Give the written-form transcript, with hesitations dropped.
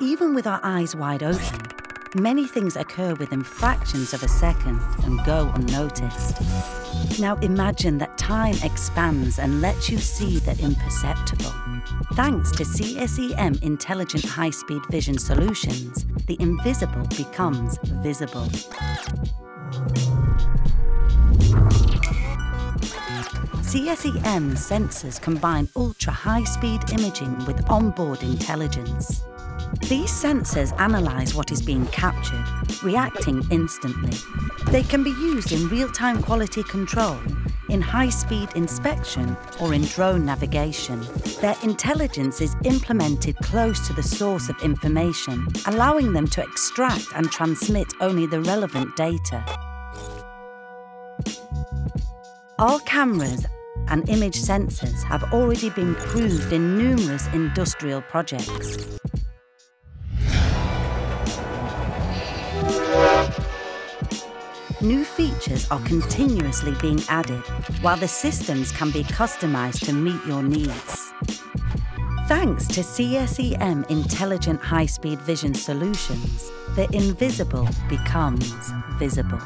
Even with our eyes wide open, many things occur within fractions of a second and go unnoticed. Now imagine that time expands and lets you see the imperceptible. Thanks to CSEM Intelligent High-Speed Vision Solutions, the invisible becomes visible. CSEM sensors combine ultra-high-speed imaging with onboard intelligence. These sensors analyse what is being captured, reacting instantly. They can be used in real-time quality control, in high-speed inspection, or in drone navigation. Their intelligence is implemented close to the source of information, allowing them to extract and transmit only the relevant data. Our cameras and image sensors have already been proved in numerous industrial projects. New features are continuously being added, while the systems can be customized to meet your needs. Thanks to CSEM Intelligent High-Speed Vision Solutions, the invisible becomes visible.